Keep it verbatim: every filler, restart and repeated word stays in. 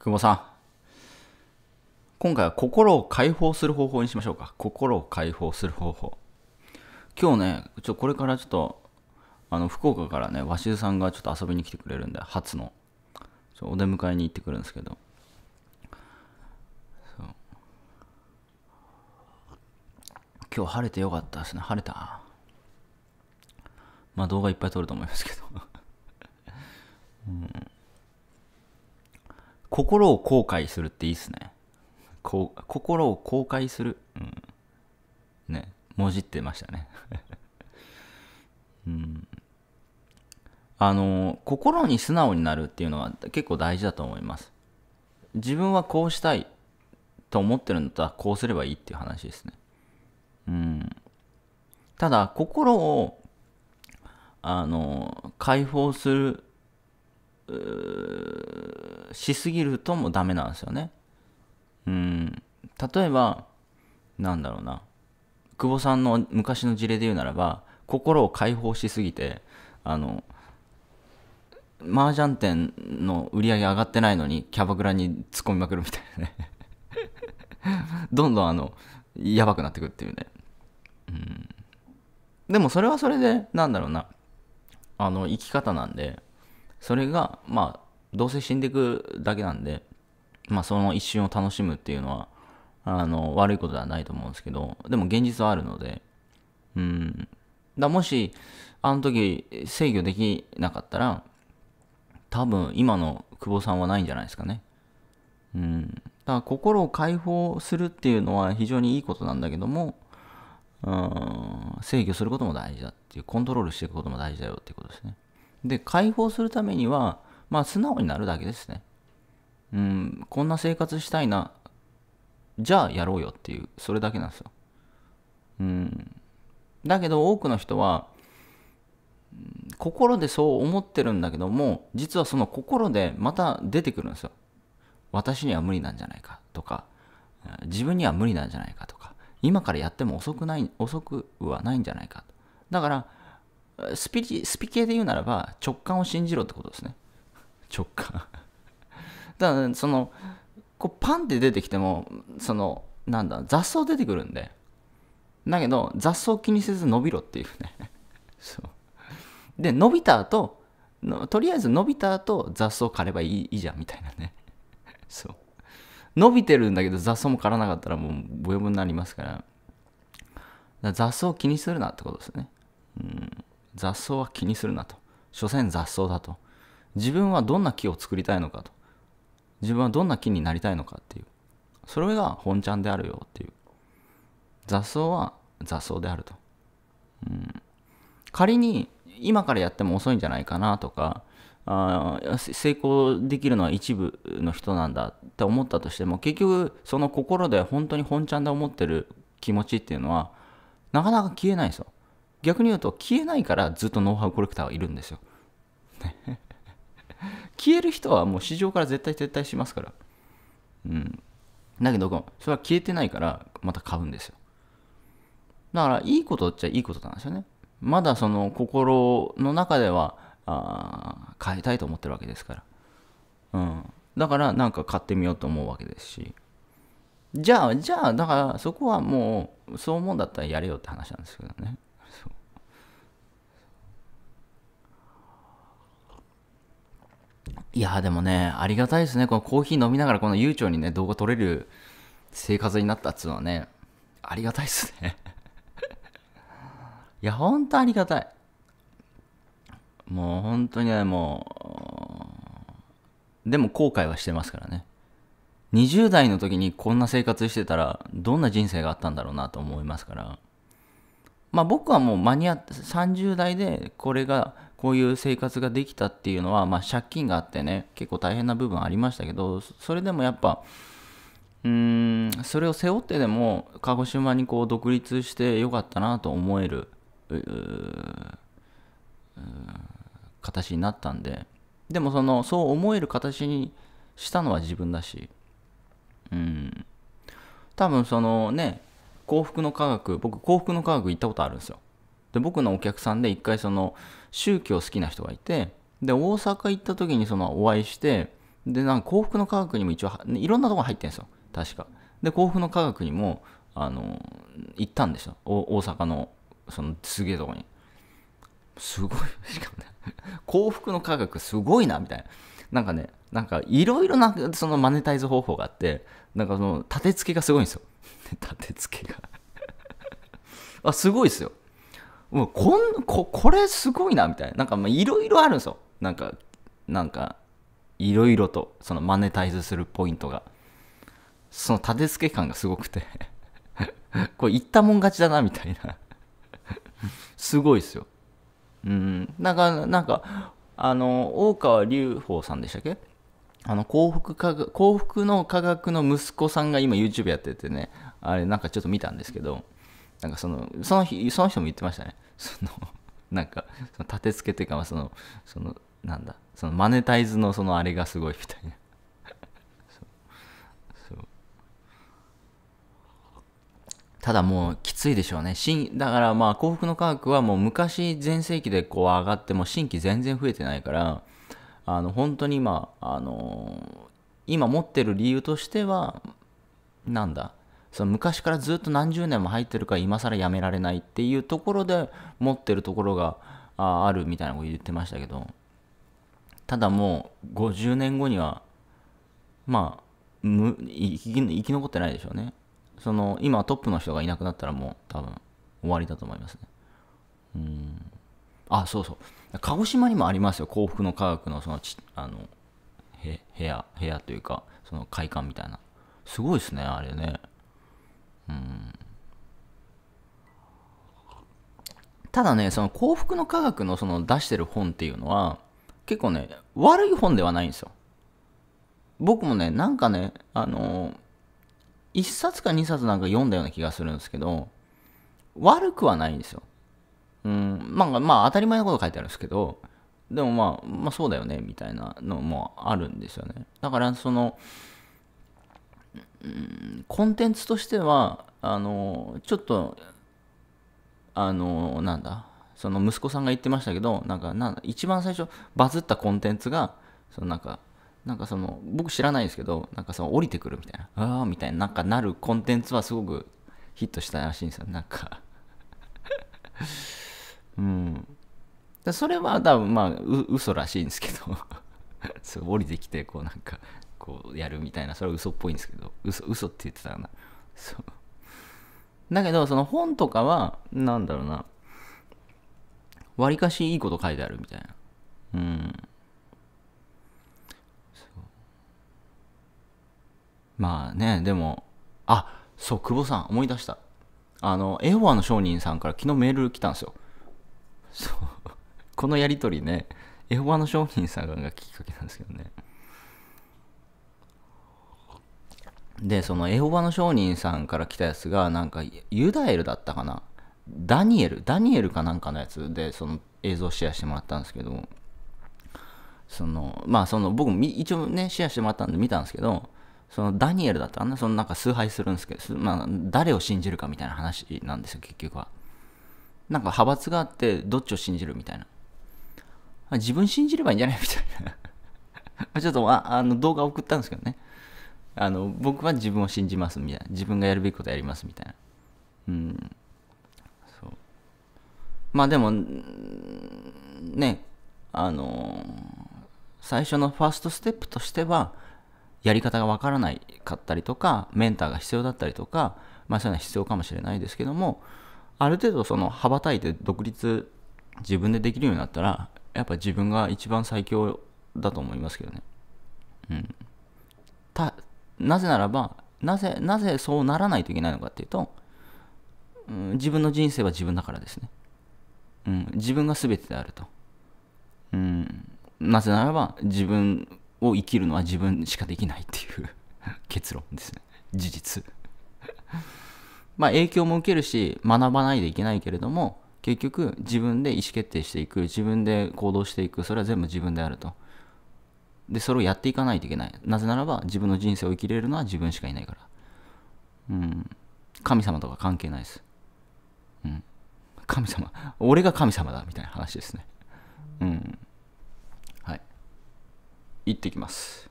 久保さん、今回は心を解放する方法にしましょうか。心を解放する方法。今日ね、ちょこれからちょっとあの福岡からね、鷲津さんがちょっと遊びに来てくれるんで、初のちょお出迎えに行ってくるんですけど、そう今日晴れてよかったですね。晴れた。まあ動画いっぱい撮ると思いますけど、うん、心を後悔するっていいっすね。こう心を後悔する、うん、ね、もじってましたね、うん、あの心に素直になるっていうのは結構大事だと思います。自分はこうしたいと思ってるんだったらこうすればいいっていう話ですね、うん、ただ心をあの解放するしすぎるともダメなんですよね。うん、例えばなんだろうな、久保さんの昔の事例で言うならば、心を解放しすぎてあの麻雀店の売り上げ上がってないのにキャバクラに突っ込みまくるみたいなねどんどんあのやばくなってくるっていうね、うん、でもそれはそれでなんだろうな、あの生き方なんで、それがまあどうせ死んでいくだけなんで、まあその一瞬を楽しむっていうのはあの悪いことではないと思うんですけど、でも現実はあるので、うん、だもしあの時制御できなかったら多分今の久保さんはないんじゃないですかね、うん、だから心を解放するっていうのは非常にいいことなんだけども、うん、制御することも大事だっていう、コントロールしていくことも大事だよっていうことですね。で解放するためにはまあ素直になるだけですね。うん、こんな生活したいな、じゃあやろうよっていう、それだけなんですよ、うん、だけど多くの人は心でそう思ってるんだけども、実はその心でまた出てくるんですよ。私には無理なんじゃないかとか、自分には無理なんじゃないかとか、今からやっても遅くない、遅くはないんじゃないかと。だからスピリ、スピ系で言うならば直感を信じろってことですね。直感だからそのこうパンって出てきても、そのなんだ雑草出てくるんで、だけど雑草気にせず伸びろっていうねそうで伸びた後の、とりあえず伸びた後雑草刈ればいい、いいじゃんみたいなねそう伸びてるんだけど雑草も刈らなかったらもうボヨボヨになりますから、だから雑草気にするなってことですね、うん、雑草は気にするなと、所詮雑草だと、自分はどんな木を作りたいのかと、自分はどんな木になりたいのかっていう、それが本ちゃんであるよっていう、雑草は雑草であると、うん、仮に今からやっても遅いんじゃないかなとか、あ成功できるのは一部の人なんだって思ったとしても、結局その心で本当に本ちゃんで思ってる気持ちっていうのはなかなか消えないんですよ。逆に言うと消えないからずっとノウハウコレクターはいるんですよね消える人はもう市場から絶対撤退しますから、うん、だけどそれは消えてないからまた買うんですよ。だからいいことっちゃいいことなんですよね。まだその心の中ではあ変えたいと思ってるわけですから、うん、だからなんか買ってみようと思うわけですし、じゃあじゃあだからそこはもうそう思うんだったらやれよって話なんですけどね。いやーでもね、ありがたいですね。このコーヒー飲みながらこの悠長にね動画撮れる生活になったっつうのはね、ありがたいですねいやほんとありがたい。もうほんとにね、もうでも後悔はしてますからね。にじゅう代の時にこんな生活してたらどんな人生があったんだろうなと思いますから、まあ僕はもう間に合ってさんじゅう代でこれがこういう生活ができたっていうのは、まあ、借金があってね結構大変な部分ありましたけど、それでもやっぱうーんそれを背負ってでも鹿児島にこう独立してよかったなと思えるうう形になったんで、でもそのそう思える形にしたのは自分だし、うん多分そのね幸福の科学、僕幸福の科学行ったことあるんですよ。で僕のお客さんで一回その宗教好きな人がいて、で大阪行った時にそのお会いして、で、なんか幸福の科学にも一応、いろんなとこ入ってるんですよ、確か。で、幸福の科学にも、あの、行ったんですよ。大阪の、その、すげえとこに。すごい、しかもね、幸福の科学すごいな、みたいな。なんかね、なんか、いろいろな、その、マネタイズ方法があって、なんかその、立て付けがすごいんですよ。立て付けが。あ、すごいですよ。もう、こん、こ、これすごいな、みたいな。なんか、まあ、いろいろあるんですよ。なんか、なんか、いろいろとそのマネタイズするポイントが、その立て付け感がすごくてこれ言ったもん勝ちだなみたいなすごいですよ。うん、なんかなんかあの大川隆法さんでしたっけ、あの幸福科学、幸福の科学の息子さんが今 YouTube やっててね、あれなんかちょっと見たんですけど、なんかそのその日その人も言ってましたね、そのなんかその立て付けっていうか、そのそのなんだ、そのマネタイズのそのあれがすごいみたいなそうそう。ただもうきついでしょうね。だからまあ幸福の科学はもう昔全盛期でこう上がっても新規全然増えてないから、あの本当に今、あのー、今持ってる理由としてはなんだ、その昔からずっと何十年も入ってるから今更やめられないっていうところで持ってるところがあ, あるみたいなこと言ってましたけど、ただもうごじゅうねんごにはまあむ 生, き生き残ってないでしょうね。その今トップの人がいなくなったらもう多分終わりだと思いますね。うん、あ、そうそう、鹿児島にもありますよ、幸福の科学のそのちあのへ部屋部屋というか、その会館みたいな、すごいですねあれね。うん、ただね、その幸福の科学のその出してる本っていうのは結構ね、悪い本ではないんですよ。僕もね、なんかね、あのー、いっさつかにさつなんか読んだような気がするんですけど、悪くはないんですよ。うん、まあ、まあ、当たり前のこと書いてあるんですけど、でもまあ、まあ、そうだよね、みたいなのもあるんですよね。だから、その、うん、コンテンツとしては、あのー、ちょっと、あのなんだ、その息子さんが言ってましたけど、なんかなんだ、一番最初バズったコンテンツがそのなんかなんかその僕知らないですけど、なんかその降りてくるみたいな、ああみたいな、なんかなるコンテンツはすごくヒットしたらしいんですよ、なんかうん、でそれは多分まあう嘘らしいんですけどそう降りてきてこうなんかこうやるみたいな、それは嘘っぽいんですけど、嘘嘘って言ってたかな。そうだけど、その本とかは、なんだろうな、わりかしいいこと書いてあるみたいな。うん。そう。まあね、でも、あ、そう、久保さん、思い出した。あの、エホバの証人さんから昨日メール来たんですよ。そう。このやりとりね、エホバの証人さんがきっかけなんですけどね。で、そのエホバの証人さんから来たやつが、なんかユダエルだったかな、ダニエルダニエルかなんかのやつで、その映像をシェアしてもらったんですけど、そのまあその僕も一応ねシェアしてもらったんで見たんですけど、そのダニエルだったかな、そのなんか崇拝するんですけど、まあ、誰を信じるかみたいな話なんですよ結局は。なんか派閥があってどっちを信じるみたいな、自分信じればいいんじゃないみたいなちょっとああの動画送ったんですけどね、あの僕は自分を信じますみたいな、自分がやるべきことやりますみたいな。うん、そう、まあでもね、あのー、最初のファーストステップとしてはやり方がわからないかったりとか、メンターが必要だったりとか、まあそういうのは必要かもしれないですけども、ある程度その羽ばたいて独立自分でできるようになったら、やっぱ自分が一番最強だと思いますけどね。うん、たなぜならば、なぜ、なぜそうならないといけないのかっていうと、うん、自分の人生は自分だからですね。うん、自分が全てであると。うん、なぜならば、自分を生きるのは自分しかできないっていう結論ですね。事実。まあ、影響も受けるし、学ばないといけないけれども、結局、自分で意思決定していく、自分で行動していく、それは全部自分であると。で、それをやっていかないといけない。なぜならば、自分の人生を生きれるのは自分しかいないから。うん。神様とか関係ないです。うん。神様。俺が神様だ、みたいな話ですね。うん。はい。行ってきます。